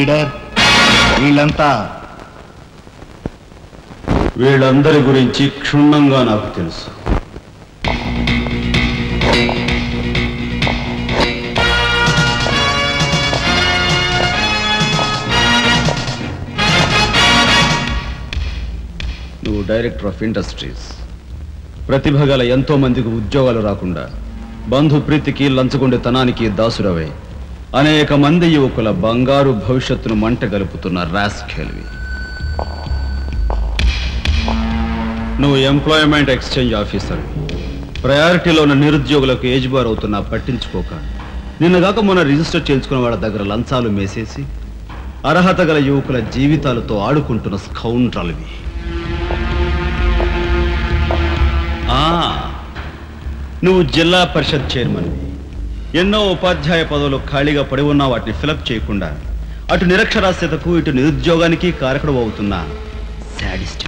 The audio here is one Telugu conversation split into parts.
లీడర్ వీళ్ళంతా వీళ్ళందరి గురించి క్షుణ్ణంగా నాకు తెలుసు. నువ్వు డైరెక్టర్ ఆఫ్ ఇండస్ట్రీస్, ప్రతిభ గల ఎంతో మందికి ఉద్యోగాలు రాకుండా బంధు ప్రీతికి లంచగొండెతనానికి దాసురవై అనేక మంది యువకుల బంగారు భవిష్యత్తును మంట గలుపుతున్న రాస్కెల్వి. నువ్వు ఎంప్లాయ్మెంట్ ఎక్స్చేంజ్ ఆఫీసర్, ప్రయారిటీలో ఉన్న నిరుద్యోగులకు ఏజ్ బార్ అవుతున్నా పట్టించుకోక నిన్నగాక మొన్న రిజిస్టర్ చేయించుకున్న వాళ్ళ దగ్గర లంచాలు మేసేసి అర్హత గల యువకుల జీవితాలతో ఆడుకుంటున్న స్కౌండ్రల్వి. నువ్వు జిల్లా పరిషత్ చైర్మన్వి. ఎన్నో ఉపాధ్యాయ పదవులు ఖాళీగా పడి ఉన్నా వాటిని ఫిలప్ చేయకుండా అటు నిరక్షరాస్యతకు ఇటు నిరుద్యోగానికి కారకుడు అవుతున్న శాడిస్ట్.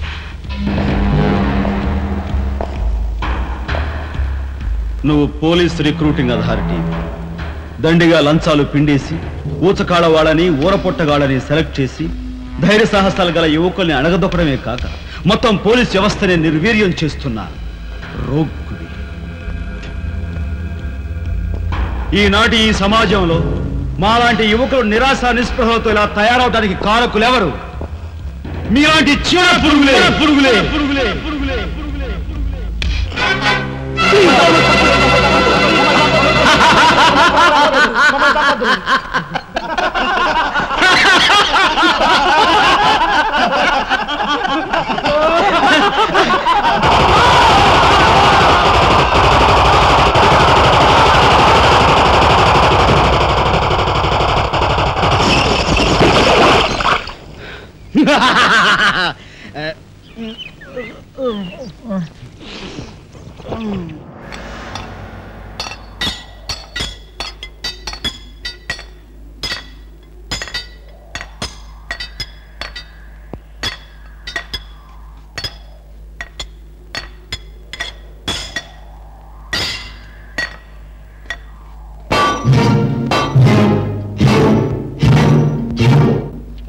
నువ్వు పోలీస్ రిక్రూటింగ్ అథారిటీ, దండిగా లంచాలు పిండేసి ఊచకాడవాళ్ళని ఊరపొట్టగాళ్ళని సెలెక్ట్ చేసి ధైర్య సాహసాలు గల యువకుల్ని అణగదొక్కడమే కాక మొత్తం పోలీస్ వ్యవస్థనే నిర్వీర్యం చేస్తున్నా రోగువి. ఈనాటి ఈ సమాజంలో మాలాంటి యువకులు నిరాశ నిస్పృహలతో ఇలా తయారవడానికి కారకులెవరు? మీలాంటి చిన్న పురుగులే పురుగులే పురుగులే పురుగులే పురుగులే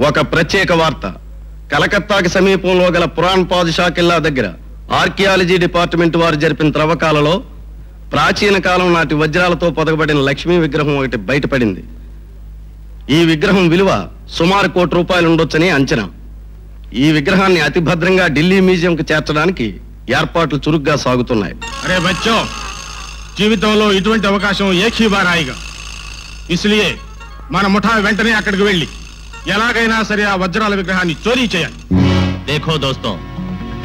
ఒక ప్రత్యేక వార్త. కలకత్తాకి సమీపంలో గల పురాణ్ పాదుషా కిల్లా దగ్గర ఆర్కియాలజీ డిపార్ట్మెంట్ వారు జరిపిన త్రవ్వకాలలో ప్రాచీన కాలం నాటి వజ్రాలతో పొదగబడిన లక్ష్మీ విగ్రహం ఒకటి బయటపడింది. ఈ విగ్రహం విలువ సుమారు ₹1 కోటి ఉండొచ్చని అంచనా. ఈ విగ్రహాన్ని అతి భద్రంగా ఢిల్లీ మ్యూజియంకు చేర్చడానికి ఏర్పాట్లు చురుగ్గా సాగుతున్నాయి. అరే బచ్చో, జీవితంలో ఇటువంటి అవకాశం ఏకీ బార్ ఆయేగా. ఇస్లియే మన ముఠా వెంటనే అక్కడికి వెళ్ళి ఎలాగైనా సరే ఆ వజ్రాల విగ్రహాన్ని చోరీ చేయాలి. దేఖో దోస్తో,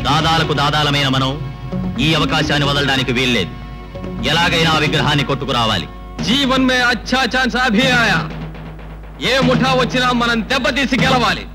దాదాలకు దాదాలమైన మనం ఈ అవకాశాన్ని వదలడానికి వీల్లేదు. ఎలాగైనా ఆ విగ్రహాన్ని కొట్టుకురావాలి. జీవన్ మే అచ్చా ఛాన్స్ అభి ఆయా. ఏ ముఠా వచ్చినా మనం దెబ్బతీసి గెలవాలి.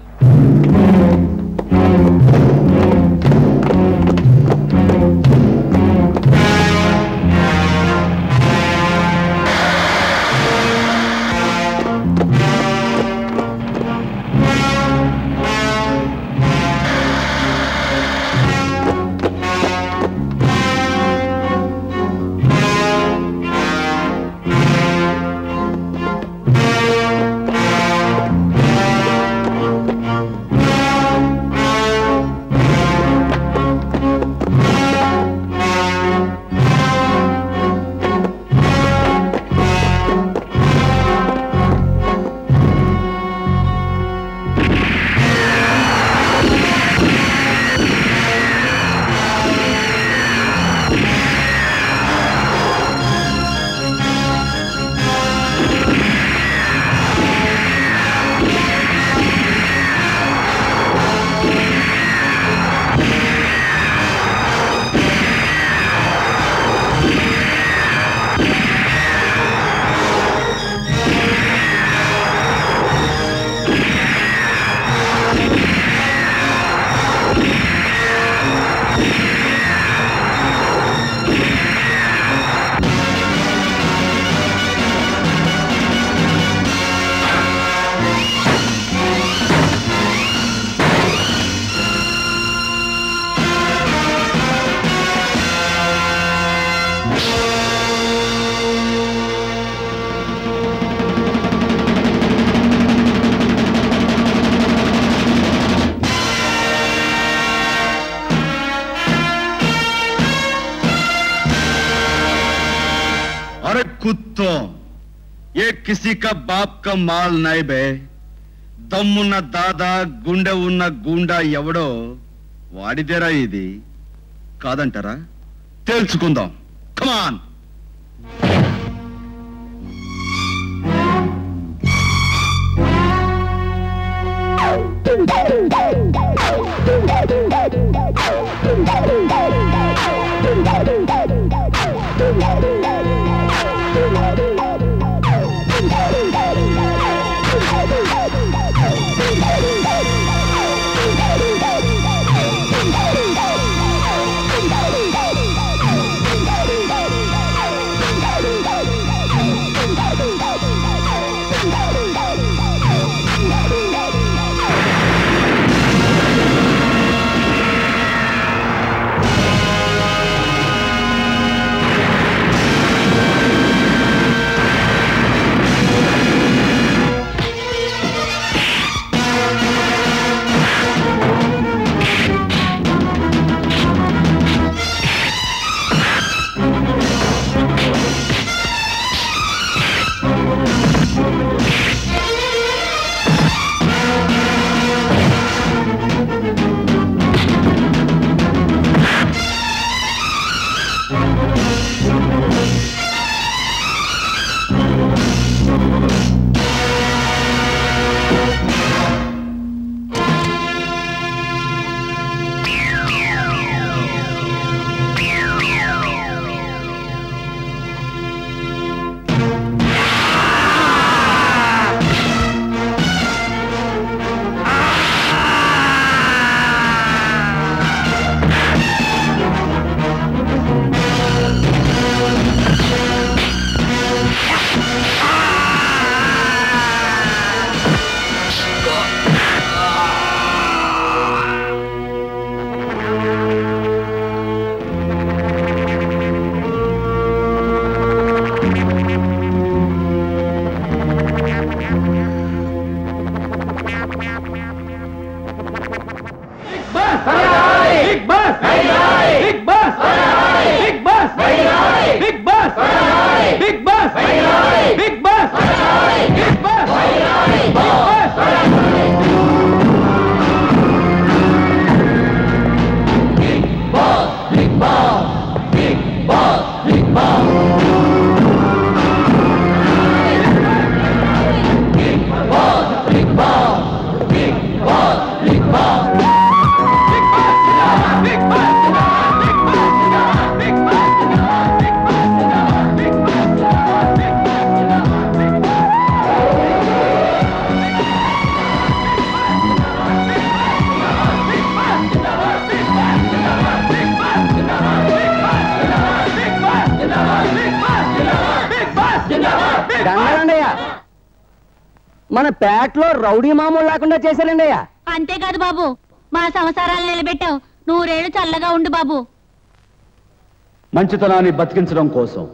कुत्तों, ये किसी का बाप का माल नहीं बे। दम्मुना दादा गुंडे उन्ना गुंडा एवड़ो वाड़िदेरा इदी कादंटारा तेलुसुकुंदाम। Come on. రౌడీ మామూలు లేకుండా చేశారండి అయ్యా. అంతేకాదు బాబు, మన సంసారాలు నిలబెట్టావు. నూరేళ్ళు చల్లగా ఉండు బాబు. మంచితనాన్ని బతికించడం కోసం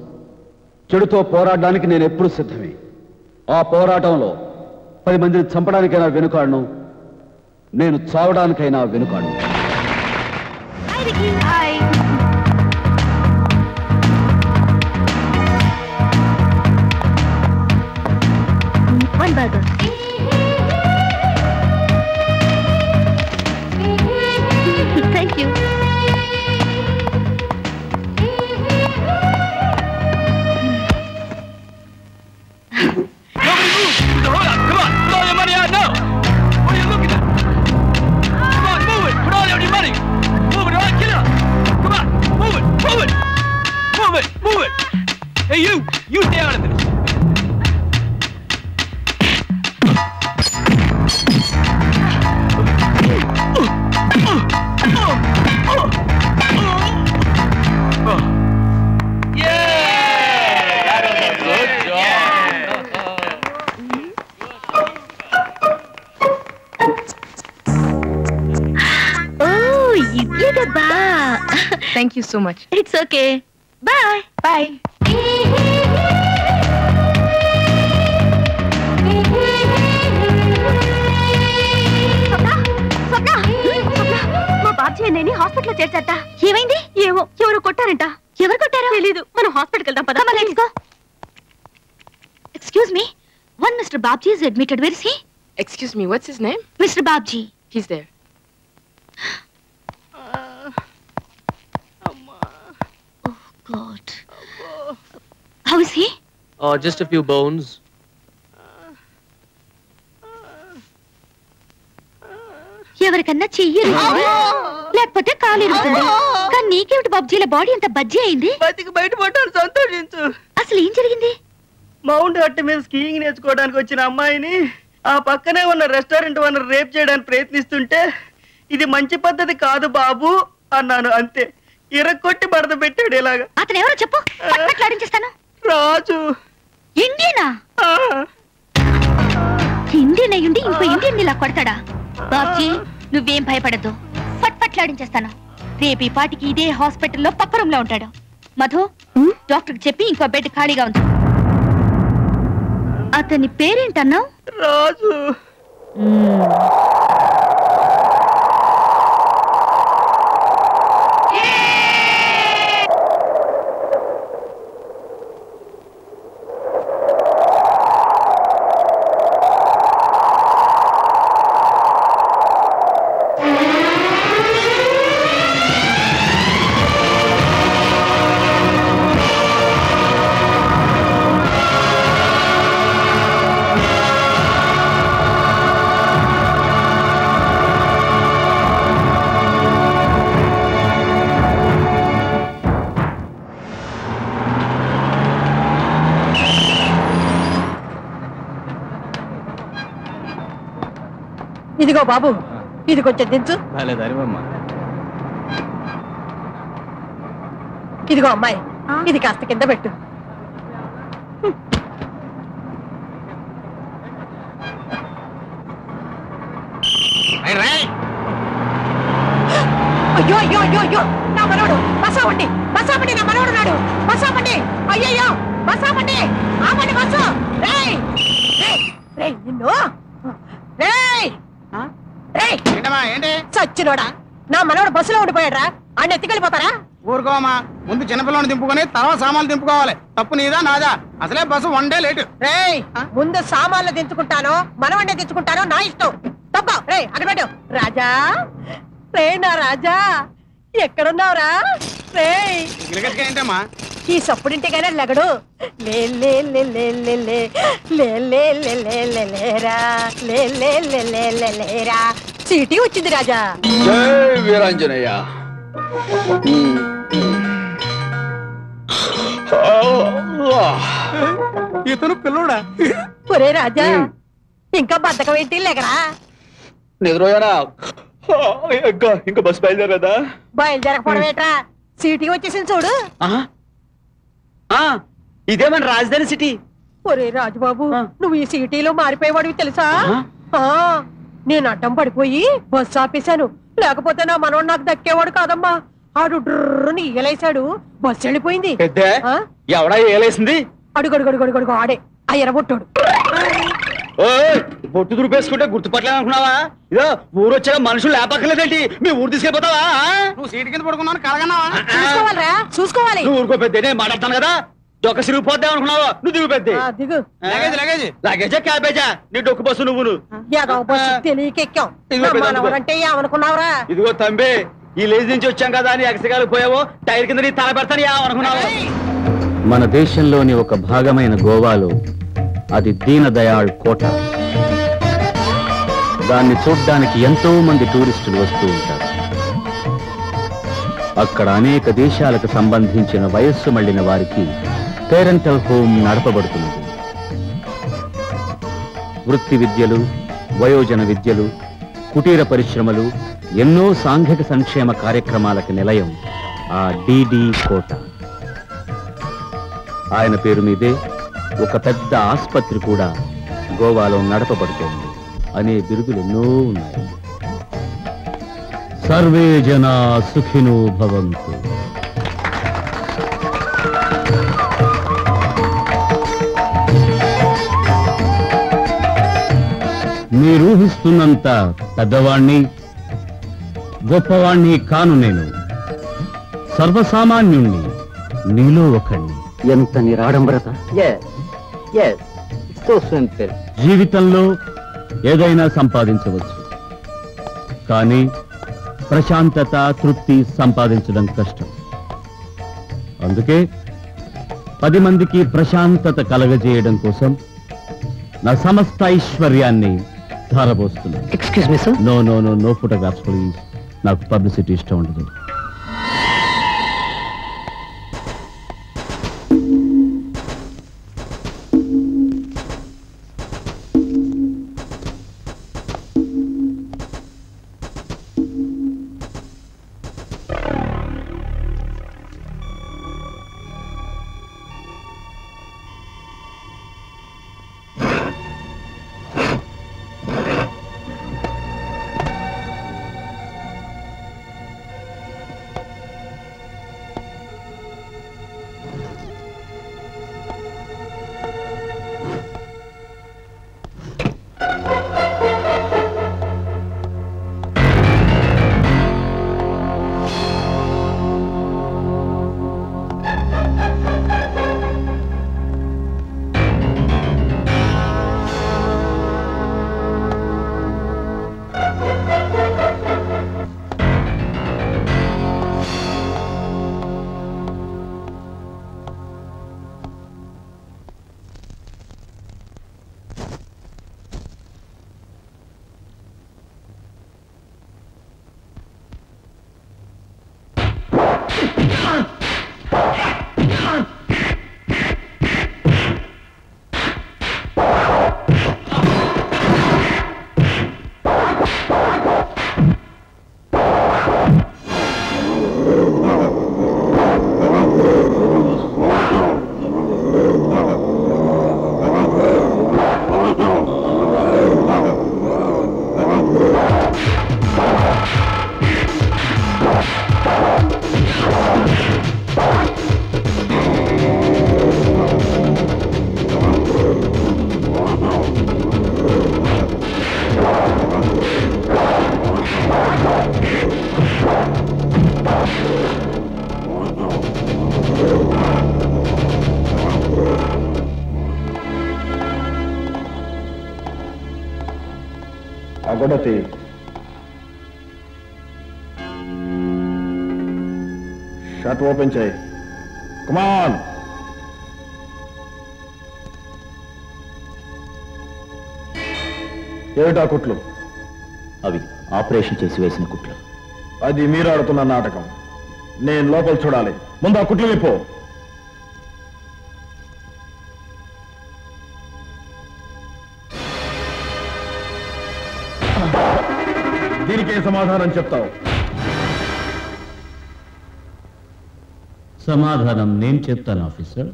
చెడుతో పోరాడడానికి నేను ఎప్పుడూ సిద్ధమే. ఆ పోరాటంలో 10 మందిని చంపడానికైనా వెనుకాడను, నేను చావడానికైనా వెనుకాడను. Thank you so much. It's okay. Bye. Bye. Swapna. Swapna. మా బాబాయ్ నేని హాస్పిటల్ చేర్చాట. ఏమైంది? ఏవో ఎవరు కొట్టారంట. ఎవరు కొట్టారో తెలీదు. మనం హాస్పిటల్కి వెళ్దాం పద. Excuse me, one Mr. Babji is admitted. Where is he? Excuse me, what's his name? Mr. Babji. He's there. Oh, God. How is he? Just a few bones. ఎవరికన్నా చెయ్యి లేకపోతే కాలు ఇరుగుతుంది. కానీ నీకేమిటి బాబ్జీల బాడీ అంత బజ్జీ అయింది? బతికి బయటపడ్డాను, సంతోషించు. అసలు ఏం జరిగింది? మౌంట్ హట్టు మీద స్కీయింగ్ నేర్చుకోవడానికి వచ్చిన అమ్మాయిని ఆ పక్కనే ఉన్న రెస్టారెంట్ వనరు రేప్ చేయడానికి ప్రయత్నిస్తుంటే ఇది మంచి పద్ధతి కాదు బాబు అన్నాను. అంతే, ఇరగొట్టి బడద పెట్టాడు. ఇలాగా అతను ఎవరో చెప్పు, ఆడించేస్తాను. రాజు ఇండియనా? ఇండియన్ అయ్యుండి ఇంకో ఇండియన్ ఇలా కొడతాడా? బాబ్జీ నువ్వేం భయపడద్దు, పట్లాడించేస్తాను. రేపు ఈ పాటికి ఇదే హాస్పిటల్లో పక్క రూమ్ లో ఉంటాడు. మధు డాక్టర్ చెప్పి ఇంకో బెడ్ ఖాళీగా ఉంది. అతని పేరేంటన్నావు? రాజు. ఇదిగో బాబు, ఇది కొంచెం దించు. ఇదిగో అమ్మాయి, ఇది కాస్త కింద పెట్టు. అయ్యో అయ్యో అయ్యో అయ్యో, నా మనోడు. బస్సాపండి, బస్సాపండి, నా మనోడు నాడు. బస్సాపండి, అయ్యయ్యో బస్సాపండి, ఆపండి బస్సు. రేయ్ రేయ్ నిన్ను, రేయ్ చచ్చినోడా, నా మనోడు బస్సులో ఉండిపోయాడ్రా. ఆయన ఎత్తికెళ్ళిపోతారా? ఊరుకోమా, ముందు చిన్నపిల్లని దింపుకొని తర్వాత సామాన్లు దింపుకోవాలి. తప్పు నీదా నాదా? అసలే బస్సు వన్ డే లేట్. రే ముందు సామాన్లు దించుకుంటాను, మనవన్నే దించుకుంటాను, నా ఇష్టం. తప్ప రే అక్కడ రాజా. రే నా రాజా, ఎక్కడున్నావురా? రే ఏంటమ్మా ఈ సప్పుడింటికైనా లగడు లేరా? చీటీ వచ్చింది రాజా. జై వీరాంజనేయ. ఇతను పిల్లోడా? ఒరే రాజా, ఇంకా బద్దకం ఏంటి? లేకరా నిద్రపోయాడా? ఇంకా బస్సు బయలుదేరదా? బయలుదేరకపోవడం ఏంట్రా, చీటీ వచ్చేసింది చూడు. ఇదేమన్నా రాజధాని సిటీ? ఒరే రాజుబాబు, నువ్వు ఈ సిటీలో మారిపోయేవాడివి తెలుసా? నేను అడ్డం పడిపోయి బస్సు ఆపేశాను, లేకపోతే నా మనోడు నాకు దక్కేవాడు కాదమ్మా. ఆడు డ్రని ఏలేశాడు, బస్సు వెళ్ళిపోయింది. ఎవడా ఏలేసింది? అడుగడుగడుగడుగడుగు ఆడే ఆ ఎరబొట్టాడు. బొట్టు దురిపేసుకుంటే గుర్తుపట్టలేదు అనుకున్నావా? ఇదో ఊరు వచ్చాక మనుషులు లేపక్కలేదేంటి? మీ ఊరు తీసుకెళ్ళిపోతావా? నువ్వు సీటు కింద పడుకున్నాను కలగన్నావా? చూసుకోవాలరా, చూసుకోవాలి. నువ్వు ఊరుకో పెద్ద, నేను మాట్లాడతాను కదా. డొక్క సిరిగిపోద్దాం అనుకున్నావా? నువ్వు దిగు పెద్ద. దిగు. లగేజ్ లగేజ్ లగేజా క్యాబేజా? నీ డొక్కు బస్సు నువ్వు. ఏమనుకున్నావురా? ఇదిగో తంబి, ఈ లేజ్ నుంచి వచ్చాం కదా అని ఎగసగాలకు పోయావో టైర్ కింద నీ తల పెడతాను ఏమనుకున్నావా? మన దేశంలోని ఒక భాగమైన గోవాలో అది దీనదయాళ్ కోట. దాన్ని చూడ్డానికి ఎంతో మంది టూరిస్టులు వస్తూ ఉంటారు. అక్కడ అనేక దేశాలకు సంబంధించిన వయస్సు మళ్లిన వారికి పేరెంటల్ హోమ్ నడపబడుతుంది. వృత్తి విద్యలు, వయోజన విద్యలు, కుటీర పరిశ్రమలు, ఎన్నో సాంఘిక సంక్షేమ కార్యక్రమాలకు నిలయం ఆ డిడి కోట. ఆయన పేరు మీదే ఒక పెద్ద ఆసుపత్రి కూడా గోవాలో నడపబడుతోంది అనే బిరుదులు ఎన్నో ఉన్నాయి. సర్వే జనా సుఖినో భవంతు. మీరూహిస్తున్నంత పెద్దవాణ్ణి గొప్పవాణ్ణి కాను నేను, సర్వసామాన్యుణ్ణి, నీలో ఒకణ్ణి. ఎంత నిరాడంబరత! Yes, జీవితంలో ఏదైనా సంపాదించవచ్చు, కానీ ప్రశాంతత, తృప్తి సంపాదించడం కష్టం. అందుకే 10 మందికి ప్రశాంతత కలగజేయడం కోసం నా సమస్త ఐశ్వర్యాన్ని ధారబోస్తున్నాను. Excuse me sir. No no no no photographs please. నాకు పబ్లిసిటీ ఇష్టం ఉండదు. Shut open, Jay. Come on. ఏమిటా కుట్లు? అవి ఆపరేషన్ చేసి వేసిన కుట్లు. అది మీరు ఆడుతున్న నాటకం. నేను లోపల చూడాలి. ముందు ఆ కుట్లు విప్పో. దీనికే సమాధానం చెప్తావు. సమాధానం నేను చెప్తాను ఆఫీసర్.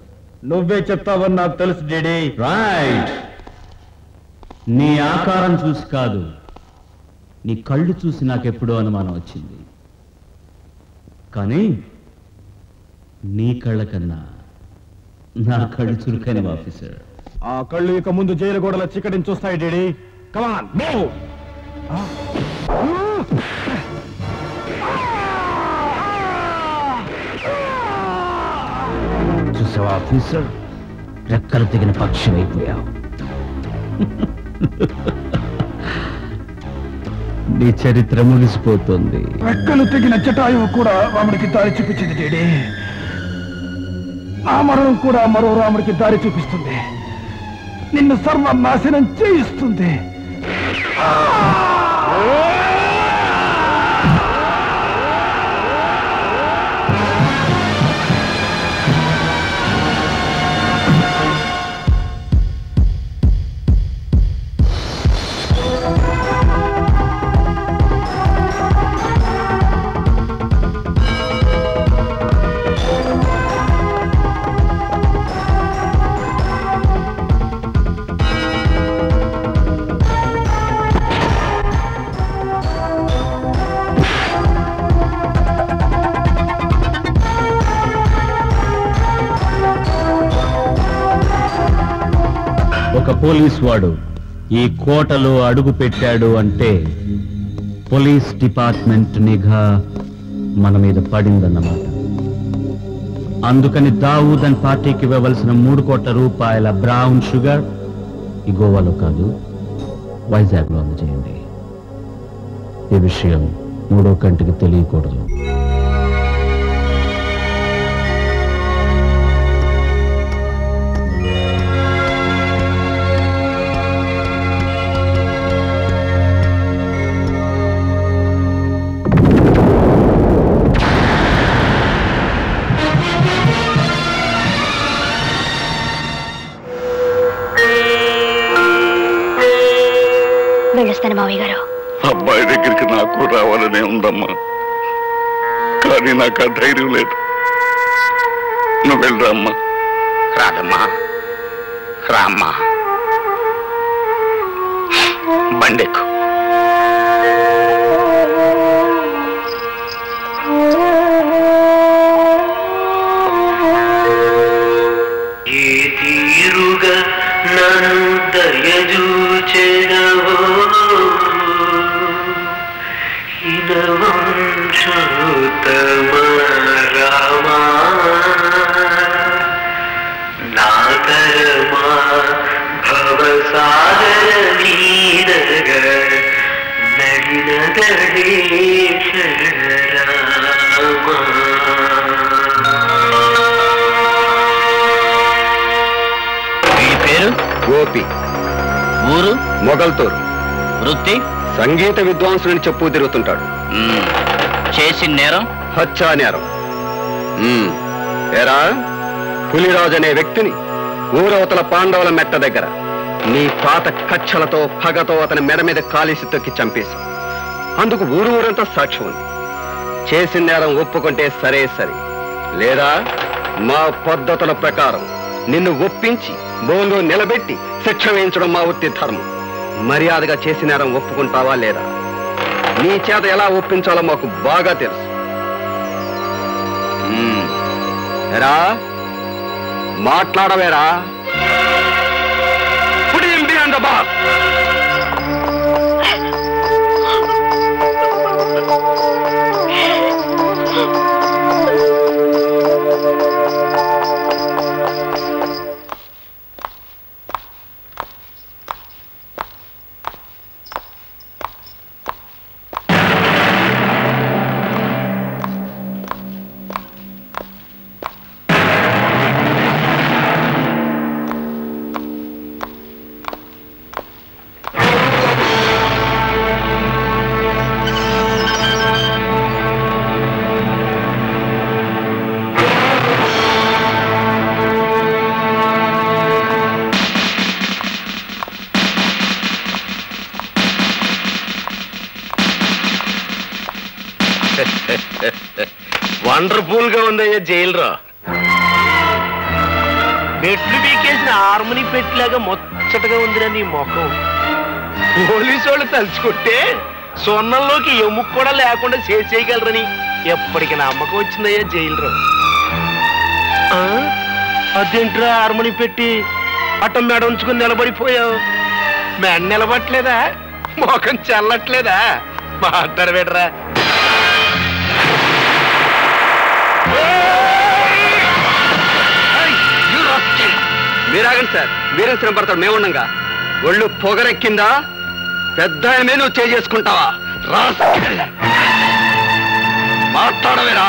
నువ్వే చెప్తావని నాకు తెలుసు డేడీ. రైట్. నీ ఆకారం చూసి కాదు, నీ కళ్ళు చూసి నాకెప్పుడో అనుమానం వచ్చింది. కానీ నీ కళ్ళ కన్నా నా కళ్ళు చురుకైన ఆఫీసర్. ఆ కళ్ళు ఇక ముందు జైలు గోడల చిక్కడిని చూస్తాయి డేడీ. Come on move. చూసావా ఆఫీసర్, రెక్కలు తెగిన పక్షి అయిపోయావు. నీ చరిత్ర ముగిసిపోతుంది. రెక్కలు తెగిన జటాయువు కూడా రాముడికి దారి చూపించింది డేడీ. ఆ మరణం కూడా మరో రాముడికి దారి చూపిస్తుంది. నిన్ను సర్వనాశనం చేయిస్తుంది. పోలీస్ వాడు ఈ కోటలో అడుగు పెట్టాడు అంటే పోలీస్ డిపార్ట్మెంట్ నిఘా మన మీద పడిందన్నమాట. అందుకని దావూద్ అండ్ పార్టీకి ఇవ్వవలసిన 3 కోట్ల రూపాయల బ్రౌన్ షుగర్ గోవాలో కాదు వైజాగ్లో అందజేయండి. ఈ విషయం మూడో కంటికి తెలియకూడదు. అబ్బాయి దగ్గరికి నాకు రావాలనే ఉందమ్మా, కానీ నాకు ఆ ధైర్యం లేదు. నువ్వు వెళ్ళరా అమ్మా. రాదమ్మా, రామ్మా, బండెక్కు. ఏ తీరుగా నన్ను దయచూచెదవో హినవంశోత్తమ రామా నాదరమా భవసాగర నీరగ నగినదేశరామా. గోపి, ఊరు మొగల్తూరు, వృత్తి సంగీత విద్వాంసుని చెప్పు తిరుగుతుంటాడు. చేసిన నేరం హత్యా నేరం. ఎరా పులిరాజు అనే వ్యక్తిని ఊరవతల పాండవుల మెట్ట దగ్గర నీ పాత కక్షలతో పగతో అతని మెడ మీద కాలేసి తొక్కి చంపేశాం. అందుకు ఊరు ఊరంతా సాక్షి ఉంది. చేసిన నేరం ఒప్పుకుంటే సరే సరే, లేదా మా పద్ధతుల ప్రకారం నిన్ను ఒప్పించి బోన్లో నిలబెట్టి శిక్ష వేయించడం మా వృత్తి ధర్మం. మర్యాదగా చేసిన నేరం ఒప్పుకుంటావా లేదా? నీ చేత ఎలా ఒప్పించాలో మాకు బాగా తెలుసు. ఎరా మాట్లాడవేరా. వండర్ఫుల్ గా ఉందయ్యా జైలురా. బెట్లు పీకేసిన హార్మోని పెట్టిలాగా ముచ్చటగా ఉందిరా నీ ముఖం. పోలీసు వాళ్ళు తలుచుకుంటే సొన్నంలోకి ఎముక కూడా లేకుండా చేసేయగలరని ఎప్పటికీ నమ్మకం వచ్చిందయ్యా జైలురా. అదేంట్రా హార్మోని పెట్టి అట్ట మెడ ఉంచుకుని నిలబడిపోయావు? మెడ నిలబట్టలేదా? ముఖం చల్లట్లేదా? మాట్లాడబెడరా. మీరాగండి సార్, మీరేం శ్రమ పడతాడు? మేముండగా ఒళ్ళు పొగరెక్కిందా? పెద్ద ఆయనమే నువ్వు చేసుకుంటావా? మాట్లాడవేరా.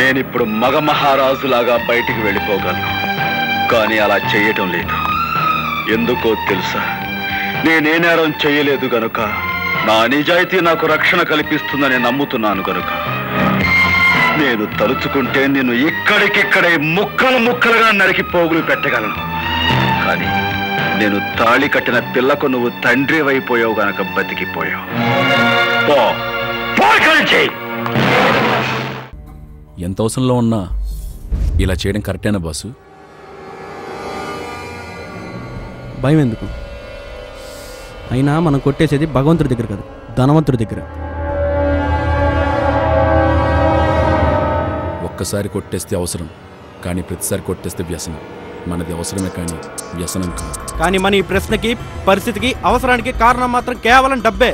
నేనిప్పుడు మగ మహారాజులాగా బయటికి వెళ్ళిపోగలను, కానీ అలా చేయటం లేదు. ఎందుకో తెలుసా? నేనే నేరం చేయలేదు గనుక, నా నిజాయితీ నాకు రక్షణ కల్పిస్తుందని నమ్ముతున్నాను గనుక. నేను తలుచుకుంటే నేను ఇక్కడికిక్కడే ముక్కలు ముక్కలుగా నరికి పోగులు పెట్టగలను, కానీ నేను తాళి కట్టిన పిల్లకు నువ్వు తండ్రి అయిపోయావు గనక బతికిపోయావు. ఎంత అవసరంలో ఉన్నా ఇలా చేయడం కరెక్టేనా బాసు? భయం ఎందుకు? అయినా మనం కొట్టేసేది భగవంతుడి దగ్గర కాదు, ధనవంతుడి దగ్గర. ఒక్కసారి కొట్టేస్తే అవసరం, కానీ ప్రతిసారి కొట్టేస్తే వ్యసనం. మనది అవసరమే కానీ వ్యసనం కాదు. కానీ మన ఈ ప్రశ్నకి పరిస్థితికి అవసరానికి కారణం మాత్రం కేవలం డబ్బే.